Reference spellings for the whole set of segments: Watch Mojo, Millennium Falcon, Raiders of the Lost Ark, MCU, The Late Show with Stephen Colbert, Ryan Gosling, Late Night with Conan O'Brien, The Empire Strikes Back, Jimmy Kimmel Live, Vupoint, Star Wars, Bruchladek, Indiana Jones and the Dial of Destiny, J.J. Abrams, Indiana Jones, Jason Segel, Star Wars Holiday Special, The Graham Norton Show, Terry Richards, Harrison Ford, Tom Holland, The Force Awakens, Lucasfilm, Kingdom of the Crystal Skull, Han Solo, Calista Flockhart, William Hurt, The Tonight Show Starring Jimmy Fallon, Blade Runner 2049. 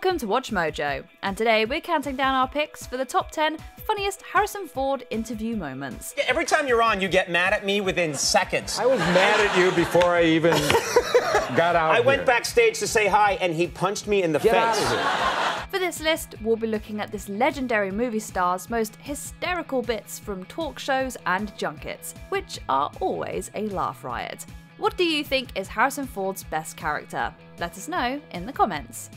Welcome to Watch Mojo, and today we're counting down our picks for the top 10 funniest Harrison Ford interview moments. Every time you're on, you get mad at me within seconds. I was mad at you before I even got out I went backstage to say hi, and he punched me in the face. Get out of here. For this list, we'll be looking at this legendary movie star's most hysterical bits from talk shows and junkets, which are always a laugh riot. What do you think is Harrison Ford's best character? Let us know in the comments.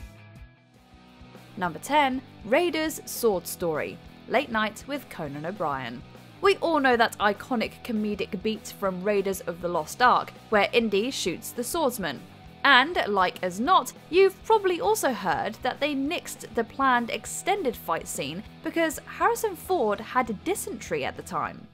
Number 10, Raiders Sword Story, Late Night with Conan O'Brien. We all know that iconic comedic beat from Raiders of the Lost Ark, where Indy shoots the swordsman. And, like as not, you've probably also heard that they nixed the planned extended fight scene because Harrison Ford had dysentery at the time.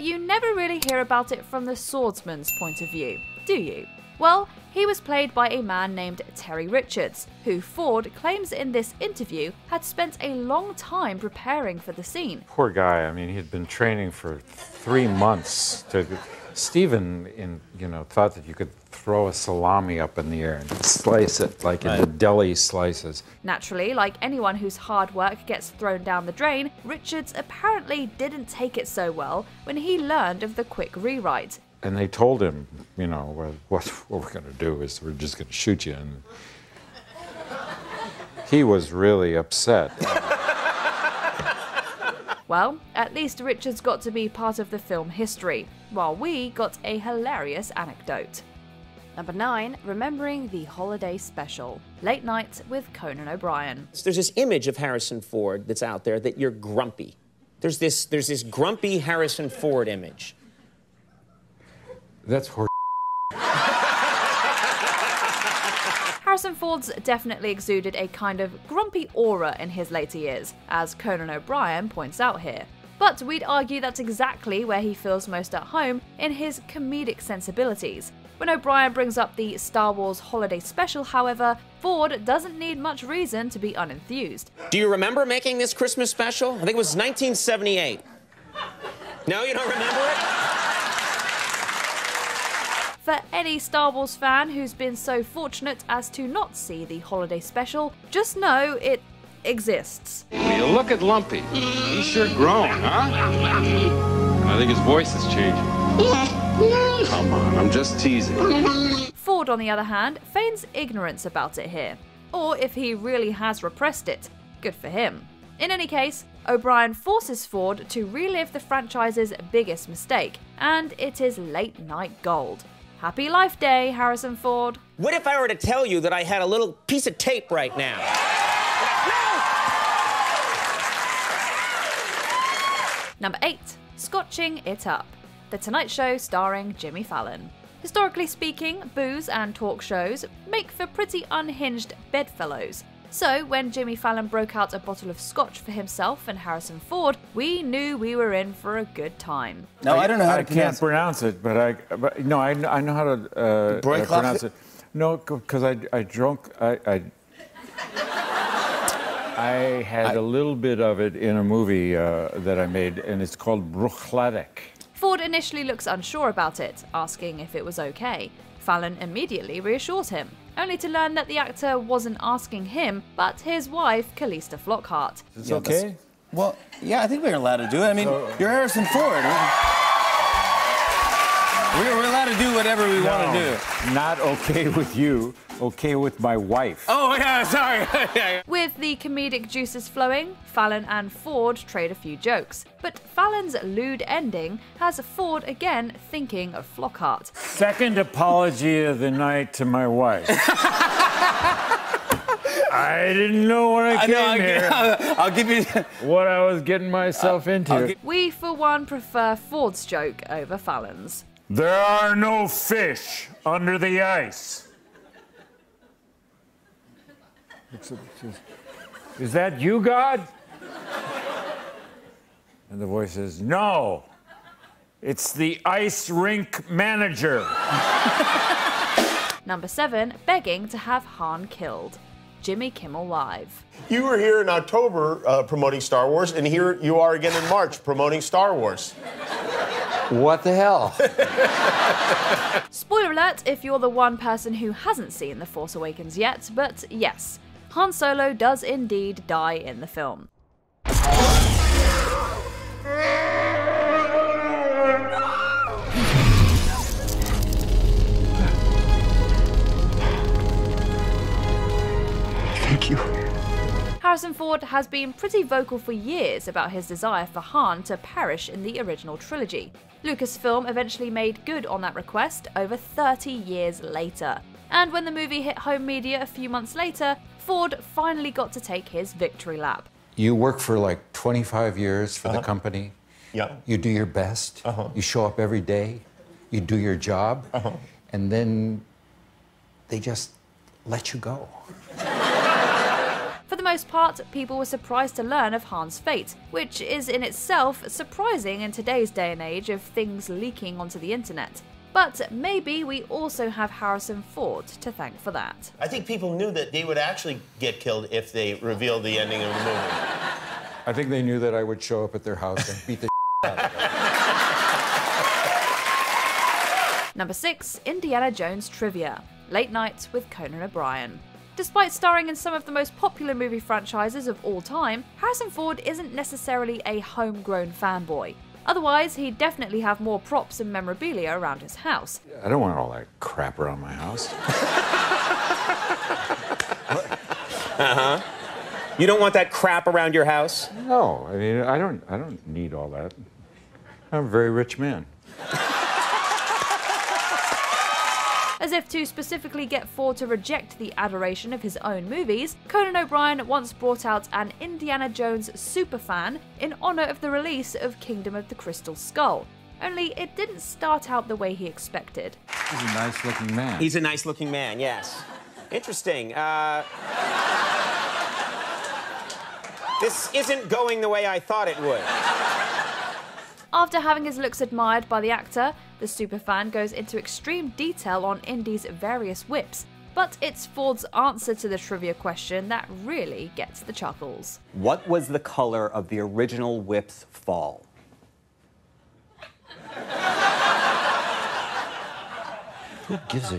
You never really hear about it from the swordsman's point of view, do you? Well, he was played by a man named Terry Richards, who Ford claims in this interview had spent a long time preparing for the scene. Poor guy, I mean, he'd been training for 3 months. Stephen thought that you could throw a salami up in the air and slice it like in the deli slices. Naturally, like anyone whose hard work gets thrown down the drain, Richards apparently didn't take it so well when he learned of the quick rewrite. And they told him, you know, well, what we're going to do is we're just going to shoot you. And he was really upset. Well, at least Richards got to be part of the film history, while we got a hilarious anecdote. Number 9, Remembering the Holiday Special, Late Night with Conan O'Brien. There's this image of Harrison Ford that's out there that you're grumpy. There's this grumpy Harrison Ford image. That's horrible. Harrison Ford's definitely exuded a kind of grumpy aura in his later years, as Conan O'Brien points out here. But we'd argue that's exactly where he feels most at home in his comedic sensibilities. When O'Brien brings up the Star Wars Holiday Special, however, Ford doesn't need much reason to be unenthused. Do you remember making this Christmas special? I think it was 1978. No, you don't remember it? For any Star Wars fan who's been so fortunate as to not see the holiday special, just know it exists. Will you look at Lumpy? He's sure grown, huh? I think his voice is changing. Come on, I'm just teasing. Ford, on the other hand, feigns ignorance about it here. Or if he really has repressed it, good for him. In any case, O'Brien forces Ford to relive the franchise's biggest mistake, and it is late night gold. Happy Life Day, Harrison Ford. What if I were to tell you that I had a little piece of tape right now? No! Number 8, Scotching It Up, The Tonight Show Starring Jimmy Fallon. Historically speaking, booze and talk shows make for pretty unhinged bedfellows. So when Jimmy Fallon broke out a bottle of scotch for himself and Harrison Ford, we knew we were in for a good time. No, I don't know how to pronounce it. I know how to pronounce it. No, because I had a little bit of it in a movie that I made, and it's called Bruchladek. Ford initially looks unsure about it, asking if it was okay. Fallon immediately reassures him, only to learn that the actor wasn't asking him, but his wife, Calista Flockhart. It's okay? Well, yeah, I think we're allowed to do it. I mean, you're Harrison Ford. We're allowed to do whatever we want to do. Not okay with you, okay with my wife. Oh, yeah, sorry. With the comedic juices flowing, Fallon and Ford trade a few jokes. But Fallon's lewd ending has Ford again thinking of Flockhart. Second apology of the night to my wife. I didn't know where I came here. I'll give you what I was getting myself into. We, for one, prefer Ford's joke over Fallon's. There are no fish under the ice. Is that you, God? And the voice says, no, it's the ice rink manager. Number 7, Begging to Have Han Killed, Jimmy Kimmel Live. You were here in October promoting Star Wars, and here you are again in March promoting Star Wars. What the hell? Spoiler alert if you're the one person who hasn't seen The Force Awakens yet, but yes, Han Solo does indeed die in the film. Thank you. Harrison Ford has been pretty vocal for years about his desire for Han to perish in the original trilogy. Lucasfilm eventually made good on that request over 30 years later. And when the movie hit home media a few months later, Ford finally got to take his victory lap. You work for like 25 years for the company. Yeah. You do your best. You show up every day. You do your job. And then they just let you go. For the most part, people were surprised to learn of Han's fate, which is in itself surprising in today's day and age of things leaking onto the internet. But maybe we also have Harrison Ford to thank for that. I think people knew that they would actually get killed if they revealed the ending of the movie. I think they knew that I would show up at their house and beat the out of them. Number 6, Indiana Jones trivia. Late Night with Conan O'Brien. Despite starring in some of the most popular movie franchises of all time, Harrison Ford isn't necessarily a homegrown fanboy. Otherwise, he'd definitely have more props and memorabilia around his house. I don't want all that crap around my house. You don't want that crap around your house? No, I mean, I don't need all that. I'm a very rich man. As if to specifically get Ford to reject the adoration of his own movies, Conan O'Brien once brought out an Indiana Jones superfan in honor of the release of Kingdom of the Crystal Skull. Only it didn't start out the way he expected. He's a nice-looking man. He's a nice-looking man, yes. Interesting. This isn't going the way I thought it would. After having his looks admired by the actor, the superfan goes into extreme detail on Indy's various whips, but it's Ford's answer to the trivia question that really gets the chuckles. What was the color of the original whip's fall? Who gives a shit?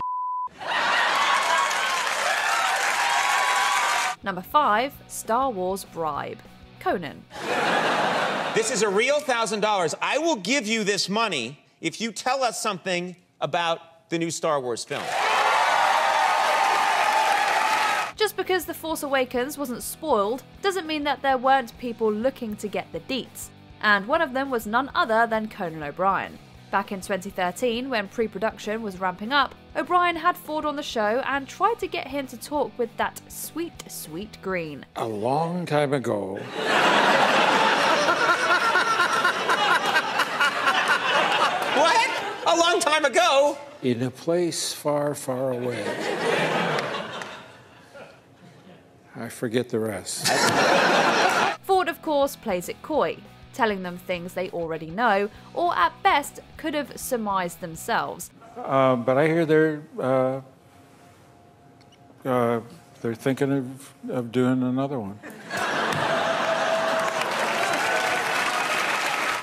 Number 5, Star Wars bribe. Conan. This is a real $1,000. I will give you this money if you tell us something about the new Star Wars film. Just because The Force Awakens wasn't spoiled doesn't mean that there weren't people looking to get the deets. And one of them was none other than Conan O'Brien. Back in 2013, when pre-production was ramping up, O'Brien had Ford on the show and tried to get him to talk with that sweet, sweet green. A long time ago. What? A long time ago? In a place far, far away. I forget the rest. Ford, of course, plays it coy, telling them things they already know, or at best, could have surmised themselves. But I hear they're thinking of doing another one.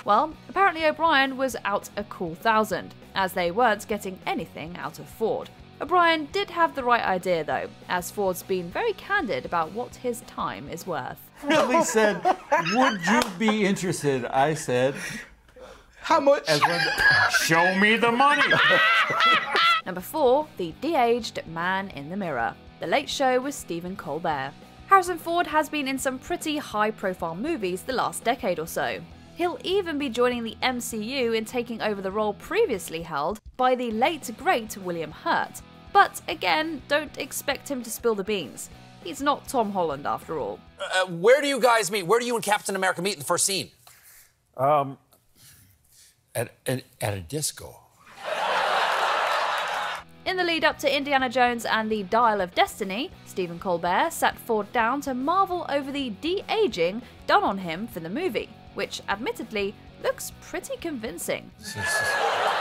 Well, apparently O'Brien was out a cool $1,000, as they weren't getting anything out of Ford. O'Brien did have the right idea, though, as Ford's been very candid about what his time is worth. Really said, would you be interested? I said, how much? As when, show me the money! Number 4, the de-aged man in the mirror. The Late Show with Stephen Colbert. Harrison Ford has been in some pretty high-profile movies the last decade or so. He'll even be joining the MCU in taking over the role previously held by the late great William Hurt. But again, don't expect him to spill the beans. He's not Tom Holland after all. Where do you guys meet? Where do you and Captain America meet in the first scene? At a disco. In the lead up to Indiana Jones and the Dial of Destiny, Stephen Colbert sat Ford down to marvel over the de-aging done on him for the movie, which, admittedly, looks pretty convincing.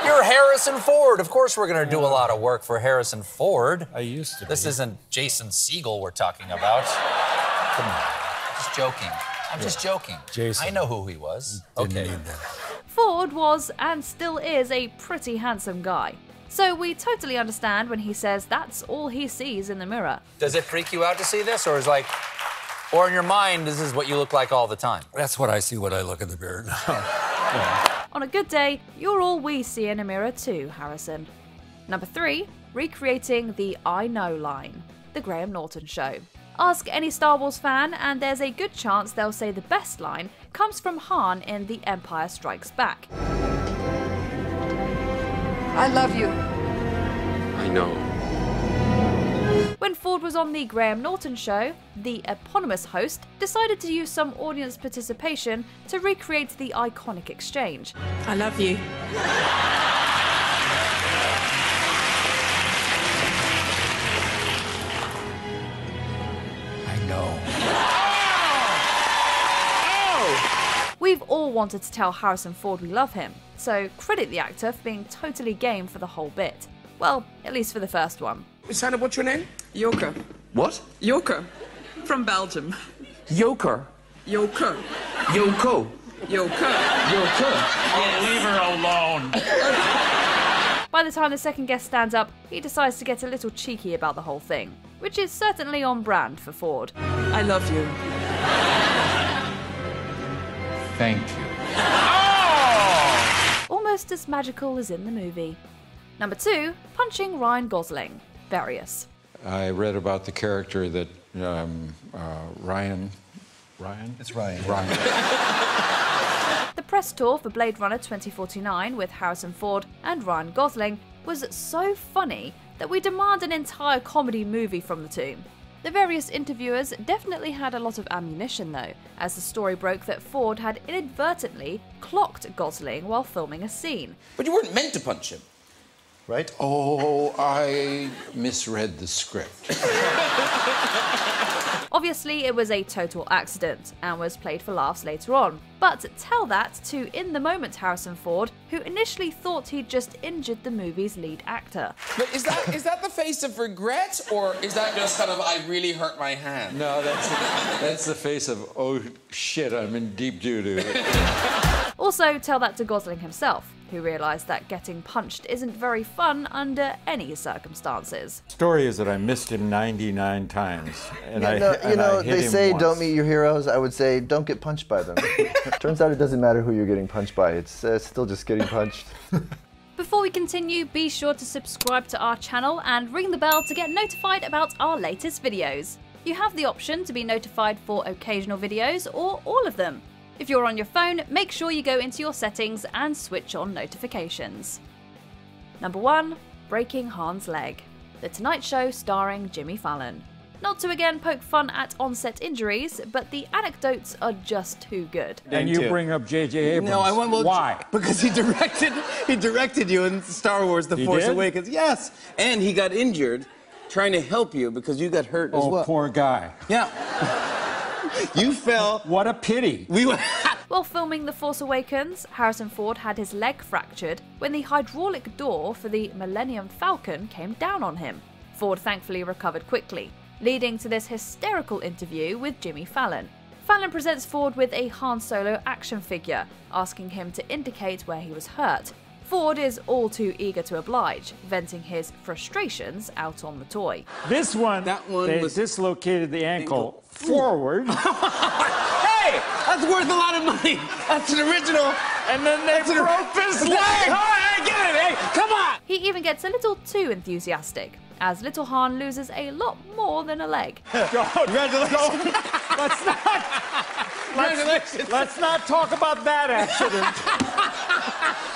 You're Harrison Ford. Of course we're going to do a lot of work for Harrison Ford. I used to be. This isn't Jason Segel we're talking about. Come on. Just joking. I'm just joking. Jason. I know who he was. Okay. Ford was, and still is, a pretty handsome guy. So we totally understand when he says that's all he sees in the mirror. Does it freak you out to see this, or is like... Or in your mind, this is what you look like all the time? That's what I see when I look in the mirror now. On a good day, you're all we see in a mirror too, Harrison. Number 3, recreating the I know line. The Graham Norton Show. Ask any Star Wars fan and there's a good chance they'll say the best line comes from Han in The Empire Strikes Back. I love you. I know. When Ford was on The Graham Norton Show, the eponymous host decided to use some audience participation to recreate the iconic exchange. I love you. I know. Oh! Oh! We've all wanted to tell Harrison Ford we love him, so credit the actor for being totally game for the whole bit. Well, at least for the first one. Santa, what's your name? Joker. What? Joker. From Belgium. Joker. Joker. Joko. Joker. Joker. Oh, leave her alone. By the time the second guest stands up, he decides to get a little cheeky about the whole thing, which is certainly on brand for Ford. I love you. Thank you. Oh! Almost as magical as in the movie. Number 2, punching Ryan Gosling. Various. I read about the character that Ryan? It's Ryan. Ryan. The press tour for Blade Runner 2049 with Harrison Ford and Ryan Gosling was so funny that we demand an entire comedy movie from the two. The various interviewers definitely had a lot of ammunition though, as the story broke that Ford had inadvertently clocked Gosling while filming a scene. But you weren't meant to punch him. Right? Oh, I misread the script. Obviously, it was a total accident and was played for laughs later on. But tell that to in-the-moment Harrison Ford, who initially thought he'd just injured the movie's lead actor. But is that the face of regret, or is that just kind of, I really hurt my hand? No, that's the face of, oh, shit, I'm in deep doo-doo. Also, tell that to Gosling himself, who realised that getting punched isn't very fun under any circumstances. The story is that I missed him 99 times. And you know, they say don't meet your heroes. I would say don't get punched by them. Turns out it doesn't matter who you're getting punched by. It's still just getting punched. Before we continue, be sure to subscribe to our channel and ring the bell to get notified about our latest videos. You have the option to be notified for occasional videos or all of them. If you're on your phone, make sure you go into your settings and switch on notifications. Number 1, breaking Han's leg. The Tonight Show starring Jimmy Fallon. Not to again poke fun at on-set injuries, but the anecdotes are just too good. And you bring up J.J. Abrams. No, I won't. Well, why? Because he directed you in Star Wars: The Force Awakens. Yes, and he got injured trying to help you because you got hurt as well. Oh, poor guy. Yeah. You fell. What a pity. While filming The Force Awakens, Harrison Ford had his leg fractured when the hydraulic door for the Millennium Falcon came down on him. Ford thankfully recovered quickly, leading to this hysterical interview with Jimmy Fallon. Fallon presents Ford with a Han Solo action figure, asking him to indicate where he was hurt. Ford is all too eager to oblige, venting his frustrations out on the toy. This one, they dislocated the ankle forward. Hey, that's worth a lot of money. That's an original. And then they broke his leg. I get it. Hey, come on. He even gets a little too enthusiastic, as little Han loses a lot more than a leg. Congratulations. Let's not talk about that accident.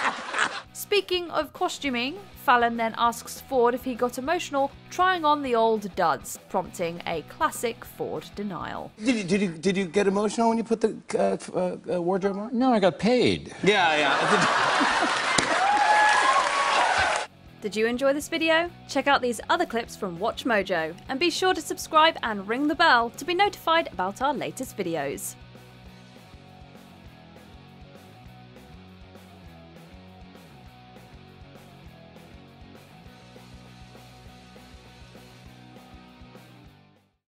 Speaking of costuming, Fallon then asks Ford if he got emotional trying on the old duds, prompting a classic Ford denial. Did you get emotional when you put the wardrobe on? No, I got paid. Yeah. Did you enjoy this video? Check out these other clips from Watch Mojo, and be sure to subscribe and ring the bell to be notified about our latest videos.